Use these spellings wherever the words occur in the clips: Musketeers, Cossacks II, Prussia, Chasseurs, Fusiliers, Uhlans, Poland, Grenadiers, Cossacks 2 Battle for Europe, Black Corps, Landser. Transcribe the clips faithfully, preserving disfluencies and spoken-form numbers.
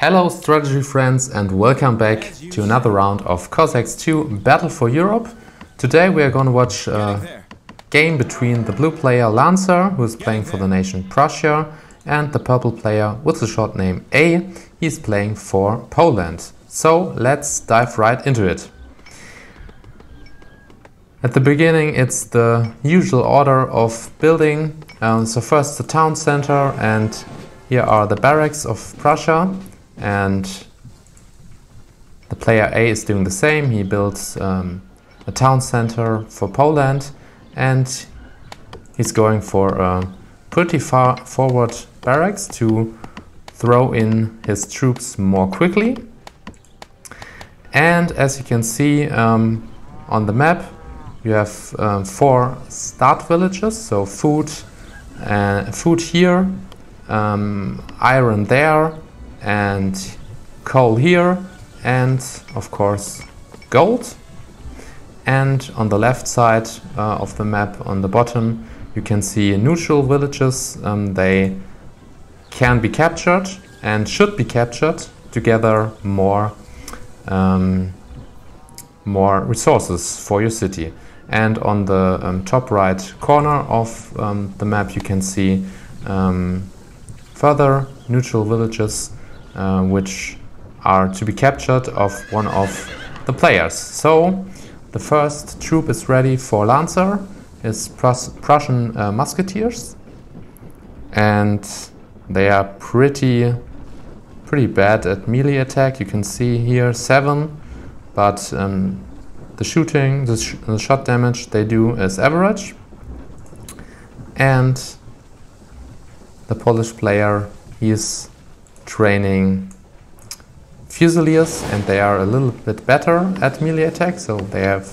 Hello strategy friends and welcome back to another round of Cossacks two Battle for Europe. Today we are going to watch a game between the blue player Landser, who is playing for the nation Prussia, and the purple player with the short name A. He's playing for Poland. So let's dive right into it. At the beginning it's the usual order of building. Um, so first the town center, and here are the barracks of Prussia. And the player A is doing the same. He builds um, a town center for Poland, and he's going for a pretty far forward barracks to throw in his troops more quickly. And as you can see um, on the map, you have uh, four start villages, so food, uh, food here, um, iron there, and coal here, and of course gold. And on the left side uh, of the map, on the bottom, you can see neutral villages. Um, they can be captured and should be captured to gather more um, more resources for your city. And on the um, top right corner of um, the map, you can see um, further neutral villages Uh, which are to be captured of one of the players. So the first troop is ready for Lancer, is Prus Prussian uh, Musketeers, and they are pretty pretty bad at melee attack. You can see here seven, but um, the shooting, the, sh the shot damage they do is average. And the Polish player, he is training Fusiliers, and they are a little bit better at melee attack, so they have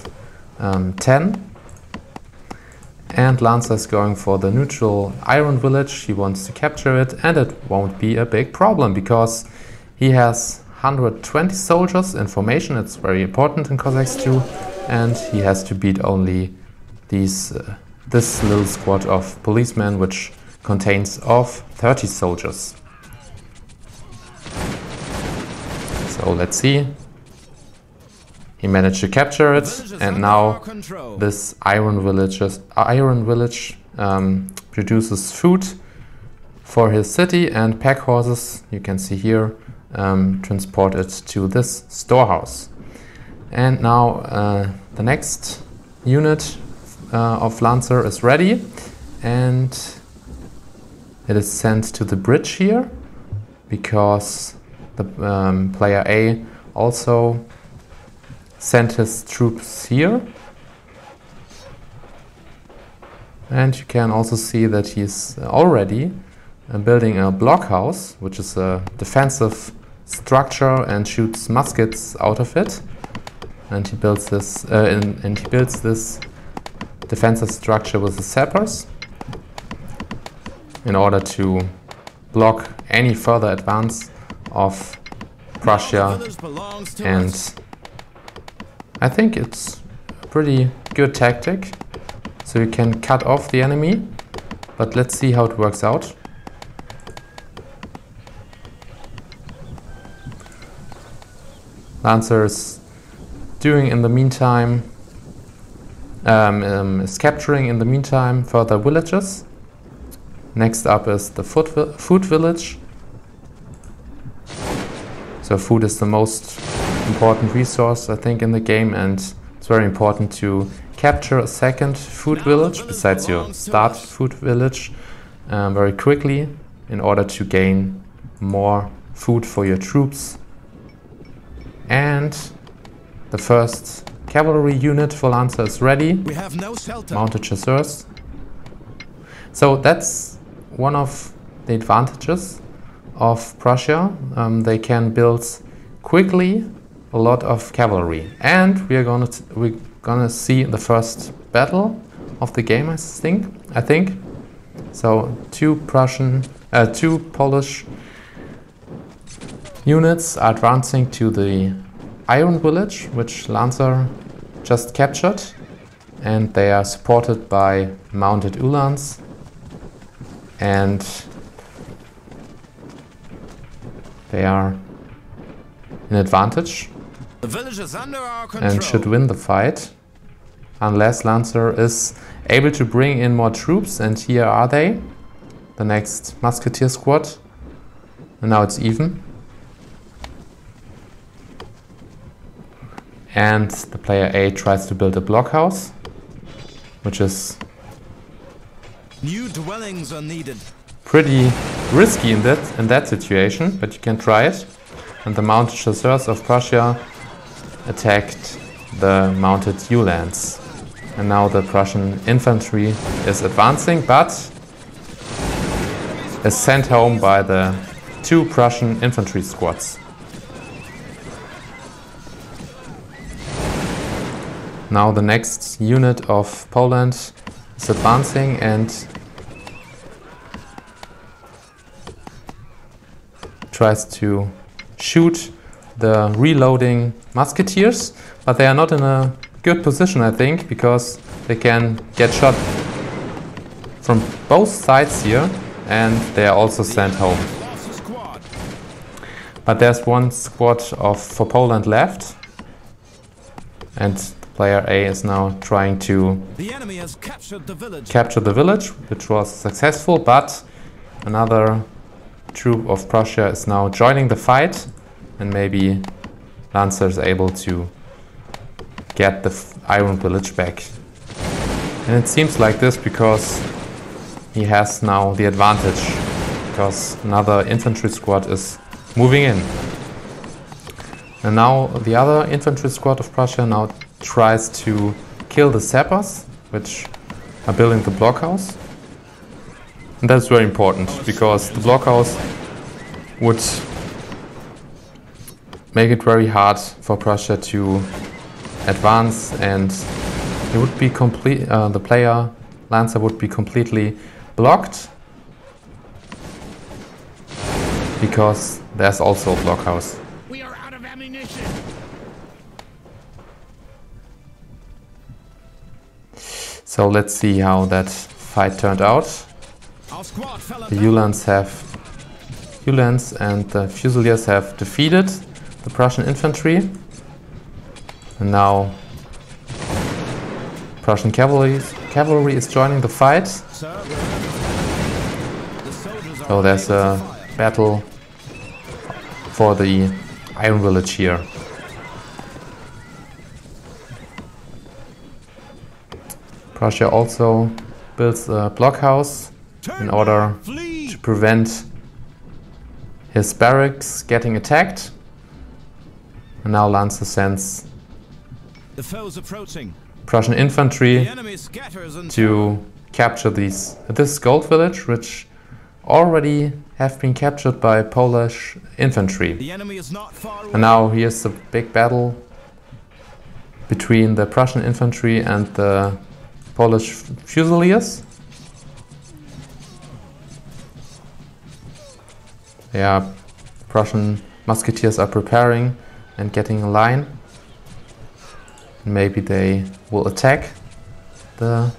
um, ten. And Lancer is going for the neutral iron village. He wants to capture it, and it won't be a big problem because he has one hundred twenty soldiers in formation. It's very important in Cossacks two, and he has to beat only these uh, this little squad of policemen, which contains of thirty soldiers. So let's see, he managed to capture it, and now this iron, villages, iron village um, produces food for his city, and pack horses, you can see here, um, transport it to this storehouse. And now uh, the next unit uh, of Lancer is ready, and it is sent to the bridge here, because the um, player A also sent his troops here. And you can also see that he's already uh, building a blockhouse, which is a defensive structure and shoots muskets out of it. And he builds this, uh, in, and he builds this defensive structure with the sappers in order to block any further advance of Prussia, and I think it's a pretty good tactic. So you can cut off the enemy, but let's see how it works out. Lancer is doing in the meantime, um, um, is capturing in the meantime further villages. Next up is the food, vi food village. So food is the most important resource, I think, in the game, and it's very important to capture a second food village besides your start food village um, very quickly in order to gain more food for your troops. And the first cavalry unit for Lancer is ready, mounted Chasseurs. So that's one of the advantages of Prussia. Um, they can build quickly a lot of cavalry, and we are gonna t we're gonna see the first battle of the game. I think I think so. Two Prussian, uh, two Polish units are advancing to the Iron Village, which Lancer just captured, and they are supported by mounted Uhlans. And they are an advantage and should win the fight, unless Landser is able to bring in more troops, and here are they, the next musketeer squad, and now it's even. And the player A tries to build a blockhouse, which is New dwellings are needed. Pretty risky in that in that situation, but you can try it. And the mounted Chasseurs of Prussia attacked the mounted Uhlans. And now the Prussian infantry is advancing, but is sent home by the two Prussian infantry squads. Now the next unit of Poland is advancing and tries to shoot the reloading musketeers, but they are not in a good position, I think, because they can get shot from both sides here, and they are also sent home. But there's one squad of for Poland left, and player A is now trying to the enemy has captured the village. capture the village, which was successful, but another troop of Prussia is now joining the fight, and maybe Landser is able to get the Iron Village back. And it seems like this because he has now the advantage, because another infantry squad is moving in. And now the other infantry squad of Prussia now tries to kill the sappers, which are building the blockhouse. And that's very important, because the blockhouse would make it very hard for Prussia to advance, and it would be complete. Uh, the player Landser would be completely blocked, because there's also a blockhouse. We are out of ammunition. So let's see how that fight turned out. The Uhlans have Uhlans and the Fusiliers have defeated the Prussian infantry, and now Prussian cavalry cavalry is joining the fight. So there's a battle for the Iron Village here. Prussia also builds a blockhouse in order to prevent his barracks getting attacked. And now Landser sends the foes approaching Prussian infantry to capture these this gold village, which already have been captured by Polish infantry. The enemy is not far and now here's the big battle between the Prussian infantry and the Polish Fusiliers. Yeah, Prussian musketeers are preparing and getting a line. Maybe they will attack the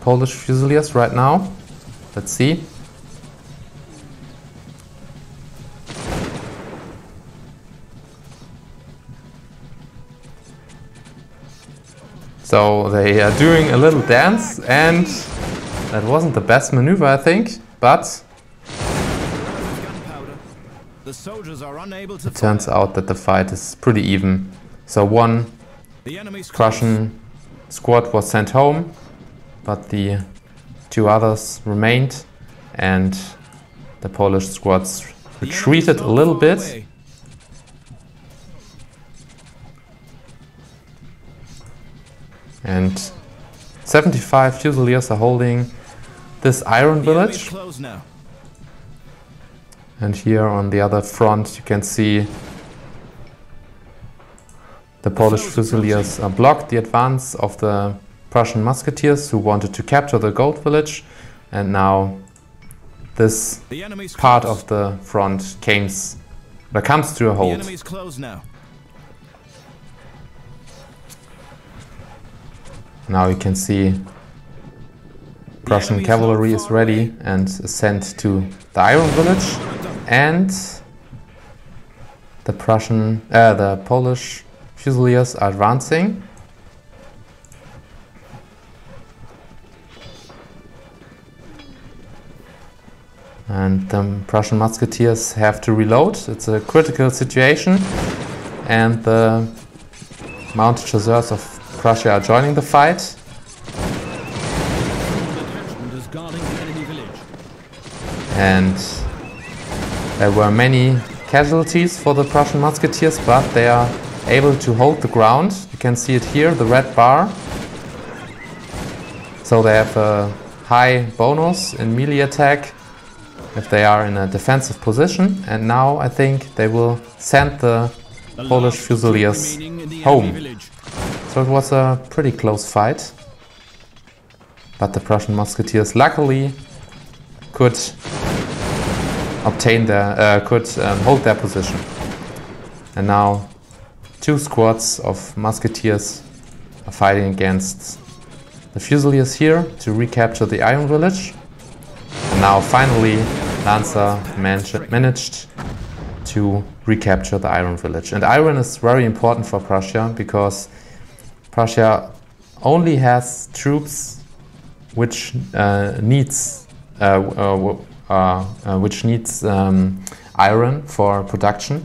Polish Fusiliers right now. Let's see. So they are doing a little dance, and that wasn't the best maneuver, I think, but the soldiers are unable to it turns out that the fight is pretty even. So one Prussian squad was sent home, but the two others remained, and the Polish squads retreated a little bit. And seventy-five Fusiliers are holding this Iron Village. And here on the other front you can see the Polish Fusiliers are blocked the advance of the Prussian musketeers who wanted to capture the gold village, and now this part of the front comes, but comes to a halt. Now you can see Prussian cavalry is ready and is sent to the Iron Village, and The Prussian, uh, the Polish Fusiliers are advancing. And the Prussian Musketeers have to reload. It's a critical situation. And the mounted Chasseurs of Prussia are joining the fight. And there were many casualties for the Prussian Musketeers, but they are able to hold the ground. You can see it here, the red bar. So they have a high bonus in melee attack if they are in a defensive position. And now I think they will send the Polish Fusiliers home. So it was a pretty close fight. But the Prussian Musketeers luckily could obtain their, uh, could um, hold their position. And now two squads of Musketeers are fighting against the Fusiliers here to recapture the Iron Village. And now finally Landser man managed to recapture the Iron Village. And iron is very important for Prussia because Prussia only has troops which uh, needs uh, uh, Uh, uh, which needs um, iron for production,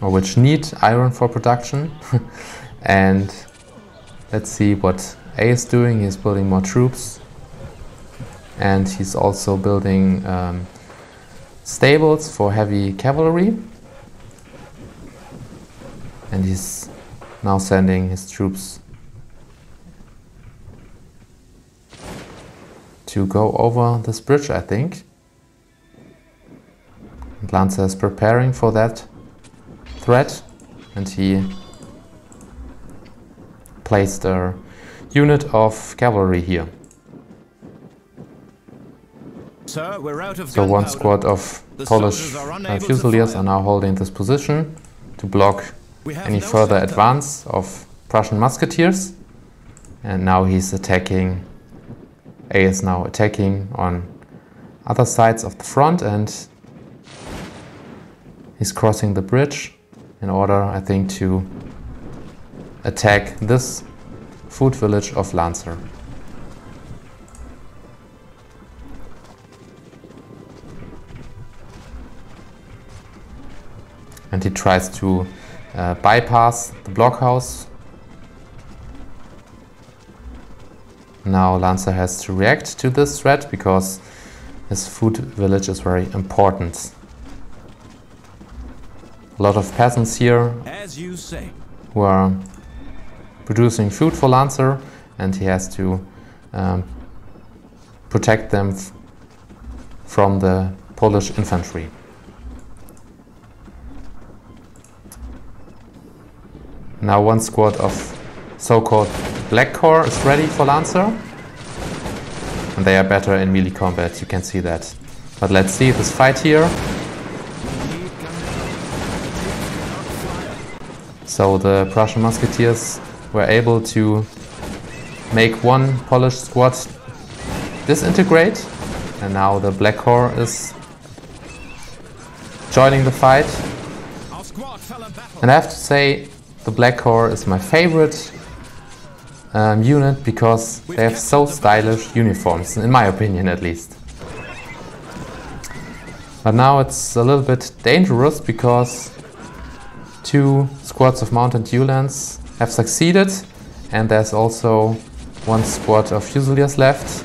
or which need iron for production. And let's see what A is doing. He's building more troops, and he's also building um, stables for heavy cavalry, and he's now sending his troops to go over this bridge, I think. And Landser is preparing for that threat, and he placed a unit of cavalry here. Sir, we're out of so one squad of the Polish uh, Fusiliers are now holding this position to block any no further center. advance of Prussian Musketeers. And now he's attacking A is now attacking on other sides of the front, and he's crossing the bridge in order, I think, to attack this food village of Landser. And he tries to uh, bypass the blockhouse. Now Landser has to react to this threat because his food village is very important. A lot of peasants here As you say. who are producing food for Landser, and he has to um, protect them from the Polish infantry. Now one squad of so-called Black Corps is ready for Landser, and they are better in melee combat, you can see that. But let's see this fight here. So the Prussian Musketeers were able to make one Polish squad disintegrate, and now the Black Corps is joining the fight. And I have to say, the Black Corps is my favorite Um, unit because they have so stylish uniforms, in my opinion at least. But now it's a little bit dangerous because two squads of mounted Uhlans have succeeded, and there's also one squad of Fusiliers left.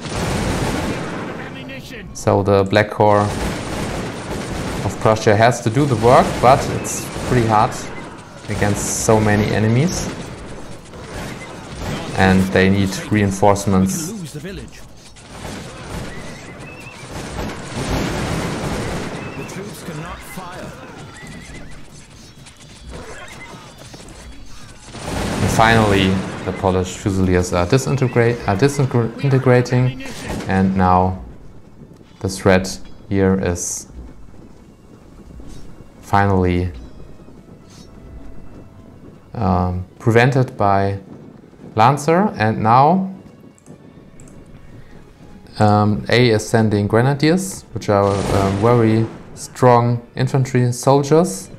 So the Black Corps of Prussia has to do the work, but it's pretty hard against so many enemies. And they need reinforcements. And finally, the Polish Fusiliers are, disintegrate, are disintegrating, and now the threat here is finally um, prevented by Landser, and now um, A is sending Grenadiers, which are uh, very strong infantry soldiers.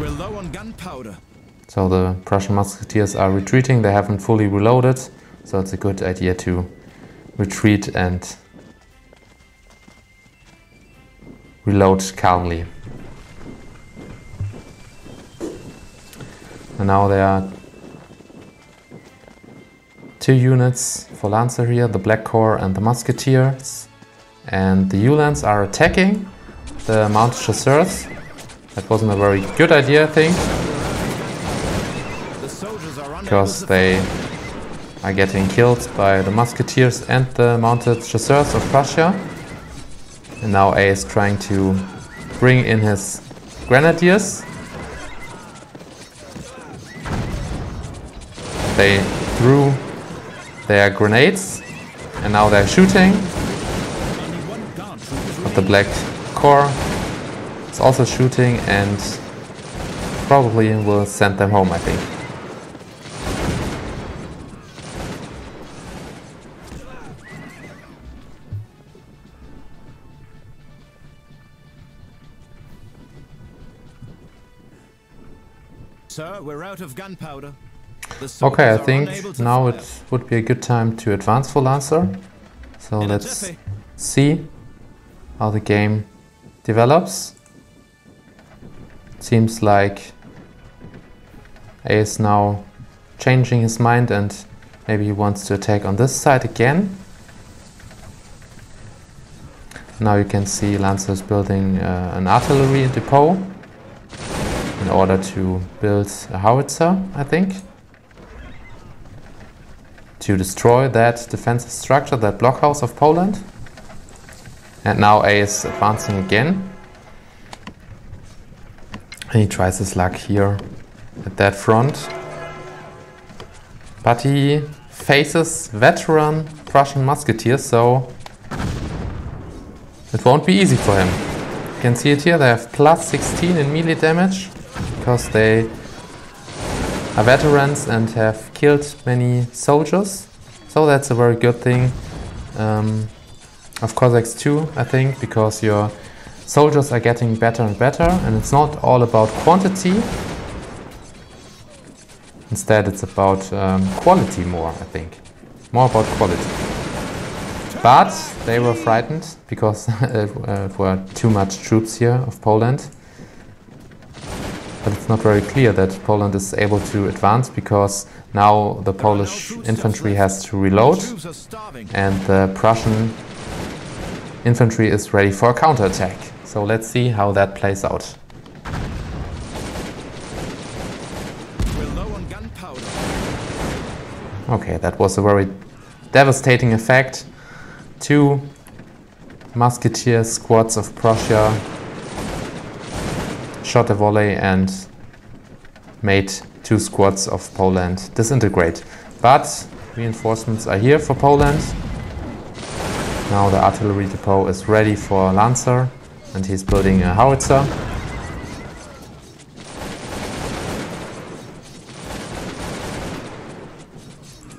We're low on gunpowder. So the Prussian musketeers are retreating. They haven't fully reloaded, so it's a good idea to retreat and reload calmly. And now there are two units for Lancer here, the Black Corps and the Musketeers. And the Uhlans are attacking the mounted Chasseurs. That wasn't a very good idea, I think, because they are getting killed by the Musketeers and the mounted Chasseurs of Prussia. And now A is trying to bring in his Grenadiers. They threw their grenades and now they're shooting, but the Black Corps is also shooting and probably will send them home, I think. Sir, we're out of gunpowder. Okay, I think now it would be a good time to advance for Landser. So let's see how the game develops. Seems like A is now changing his mind and maybe he wants to attack on this side again. Now you can see Landser is building uh, an artillery depot in order to build a howitzer, I think, to destroy that defensive structure, that blockhouse of Poland. And now A is advancing again. And he tries his luck here at that front. But he faces veteran Prussian musketeers, so it won't be easy for him. You can see it here, they have plus sixteen in melee damage because they are veterans and have killed many soldiers, so that's a very good thing um, of Cossacks two, I think, because your soldiers are getting better and better and it's not all about quantity, instead it's about um, quality more, I think, more about quality. But they were frightened because there were too much troops here of Poland. But it's not very clear that Poland is able to advance, because now the Polish infantry has to reload and the Prussian infantry is ready for a counterattack. So let's see how that plays out. Okay, that was a very devastating effect. Two musketeer squads of Prussia shot a volley and made two squads of Poland disintegrate. But reinforcements are here for Poland. Now the artillery depot is ready for Lancer and he's building a howitzer.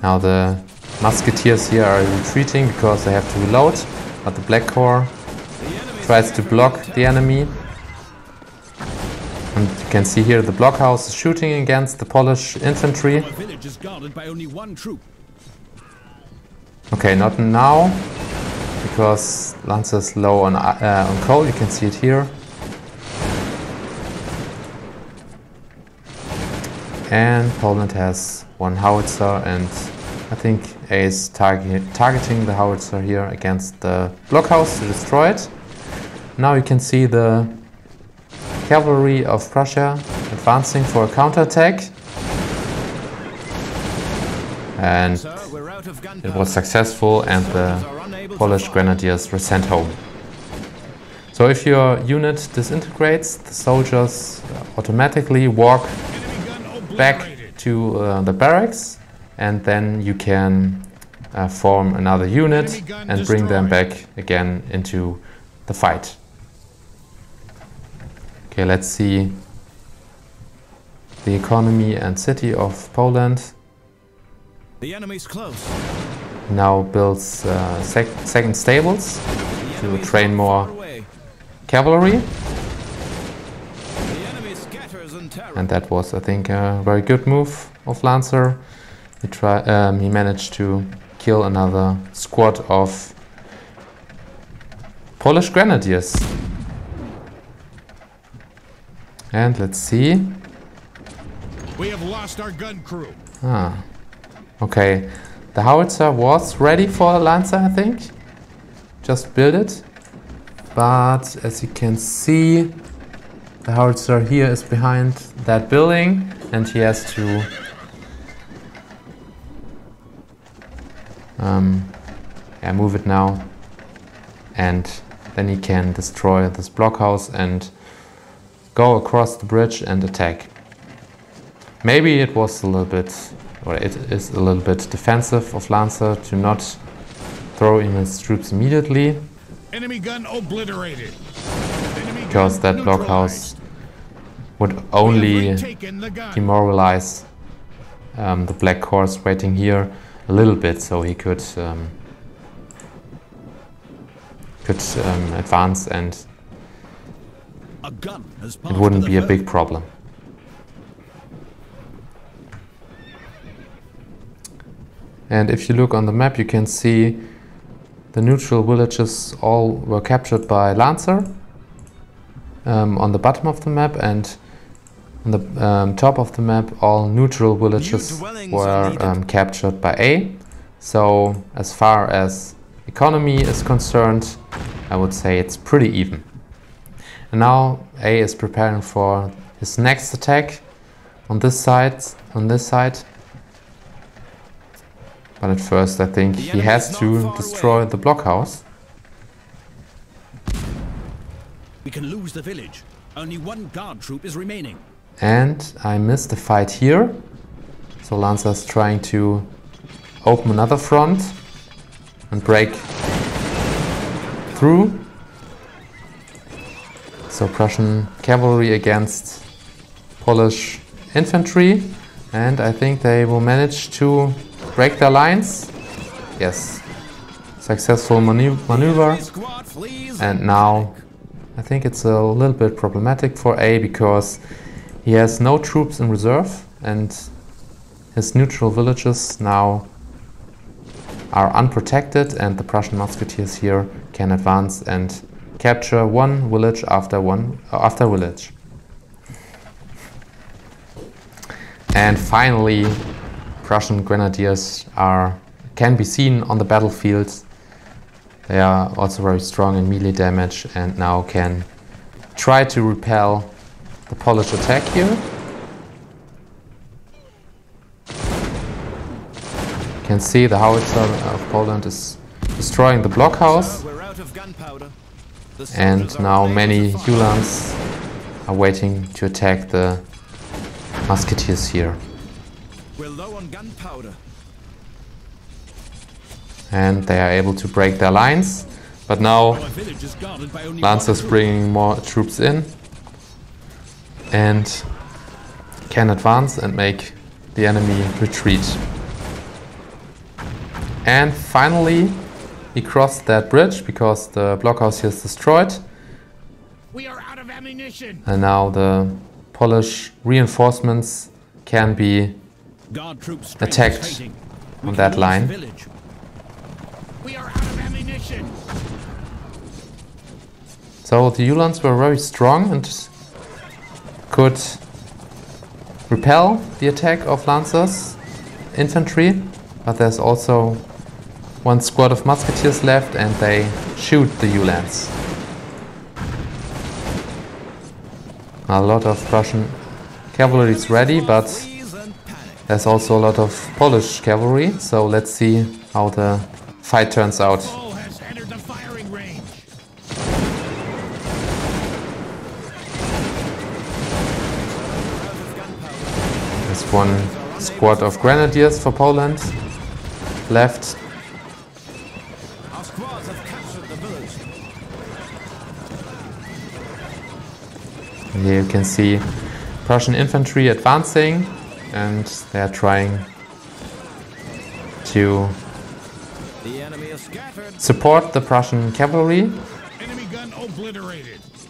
Now the musketeers here are retreating because they have to reload, but the Black Corps tries to block the enemy. And you can see here the blockhouse is shooting against the Polish infantry. Our village is guarded by only one troop. Okay, not now, because Lancer is low on, uh, on coal, you can see it here. And Poland has one howitzer, and I think A is target targeting the howitzer here against the blockhouse to destroy it. Now you can see the cavalry of Prussia advancing for a counterattack, and it was successful and the Polish grenadiers were sent home. So if your unit disintegrates, the soldiers automatically walk back to uh, the barracks, and then you can uh, form another unit and bring them back again into the fight. Okay, let's see the economy and city of Poland. The enemy's close. Now builds uh, sec second stables to train more cavalry. And that was, I think, a very good move of Landser. He, try, um, he managed to kill another squad of Polish Grenadiers. And let's see. We have lost our gun crew. Ah, okay. The howitzer was ready for Lancer, I think. Just build it. But as you can see, the howitzer here is behind that building, and he has to um, yeah, move it now, and then he can destroy this blockhouse and go across the bridge and attack. Maybe it was a little bit, or it is a little bit defensive of Lancer to not throw in his troops immediately. Enemy gun obliterated. Because that blockhouse would only demoralize um, the Black Corps waiting here a little bit, so he could um, could um, advance, and it wouldn't be a big problem. And if you look on the map, you can see the neutral villages all were captured by Lancer um, on the bottom of the map, and on the um, top of the map all neutral villages were um, captured by A. So as far as economy is concerned, I would say it's pretty even. And now A is preparing for his next attack on this side, on this side. But at first, I think he has to destroy away. the blockhouse. We can lose the village. Only one guard troop is remaining. And I missed the fight here. So Lancer is trying to open another front and break through. So Prussian cavalry against Polish infantry, and I think they will manage to break their lines. Yes, successful maneuver. And now I think it's a little bit problematic for A, because he has no troops in reserve, and his neutral villages now are unprotected, and the Prussian musketeers here can advance and capture one village after one uh, after village. And finally, Prussian grenadiers are can be seen on the battlefield. They are also very strong in melee damage, and now can try to repel the Polish attack here. You can see the howitzer of Poland is destroying the blockhouse, and now many Uhlans are waiting to attack the musketeers here. We're low on gunpowder. And they are able to break their lines, but now Lancer is bringing more troops in and can advance and make the enemy retreat. And finally he crossed that bridge because the blockhouse here is destroyed. We are out of ammunition. And now the Polish reinforcements can be Guard troops attacked on that line. We are out of ammunition. So the Uhlans were very strong and could repel the attack of Lancer's infantry, but there's also one squad of musketeers left, and they shoot the Uhlans. A lot of Prussian cavalry is ready, but there's also a lot of Polish cavalry, so let's see how the fight turns out. There's one squad of grenadiers for Poland left. And here you can see Prussian infantry advancing, and they are trying to support the Prussian cavalry.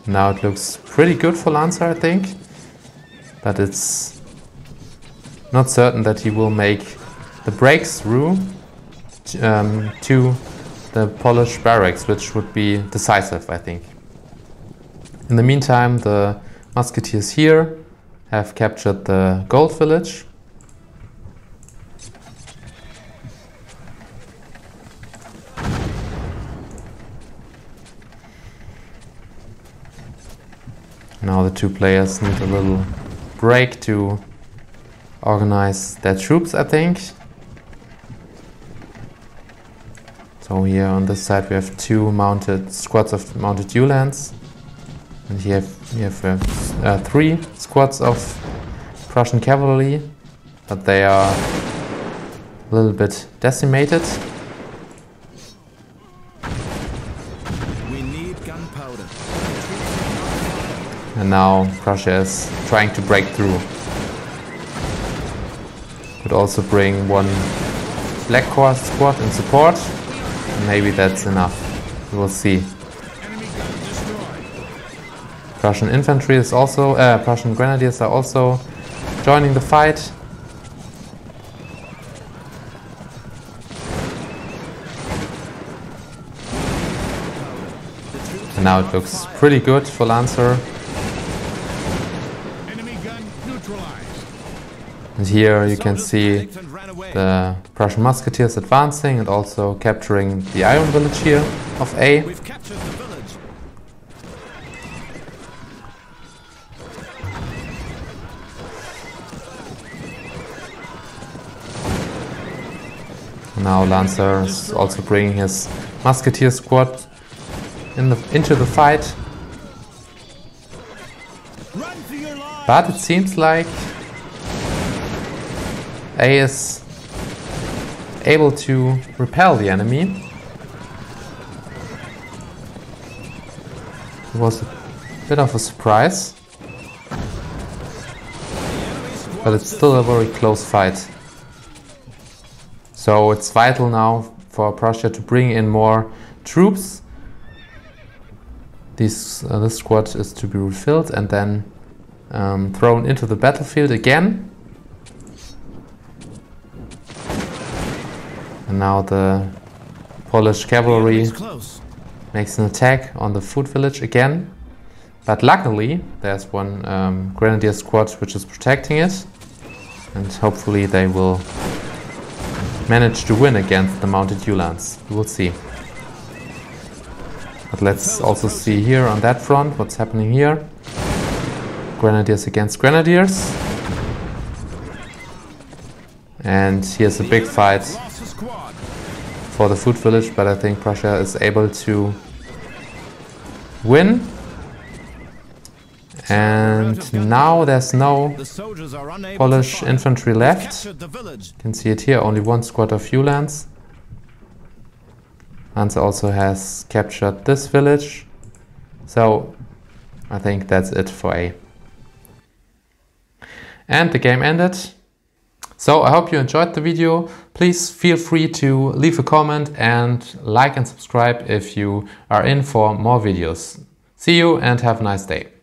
Now it looks pretty good for Landser, I think, but it's not certain that he will make the breakthrough um, to the Polish barracks, which would be decisive, I think. In the meantime, the Musketeers here have captured the gold village. Now the two players need a little break to organize their troops, I think. So here on this side we have two mounted squads of mounted Uhlans, and here we have uh, three squads of Prussian cavalry, but they are a little bit decimated. And now Prussia is trying to break through. Could also bring one Black Corps squad in support. Maybe that's enough. We will see. Prussian infantry is also, uh, Prussian Grenadiers are also joining the fight. And now it looks pretty good for Landser. And here you can see the Prussian Musketeers advancing and also capturing the Iron Village here of A. Now Landser is also bringing his Musketeer squad in the, into the fight. But it seems like A is able to repel the enemy. It was a bit of a surprise, but it's still a very close fight. So it's vital now for Prussia to bring in more troops. This, uh, this squad is to be refilled and then um, thrown into the battlefield again. And now the Polish cavalry makes an attack on the food village again. But luckily there's one um, Grenadier squad which is protecting it. And hopefully they will manage to win against the mounted Uhlans. We will see. But let's also see here on that front what's happening here. Grenadiers against Grenadiers. And here's a big fight for the food village, but I think Prussia is able to win. And now there's no Polish infantry left. You can see it here, only one squad of Uhlans. Lanza also has captured this village. So I think that's it for A. And the game ended. So I hope you enjoyed the video. Please feel free to leave a comment and like and subscribe if you are in for more videos. See you and have a nice day.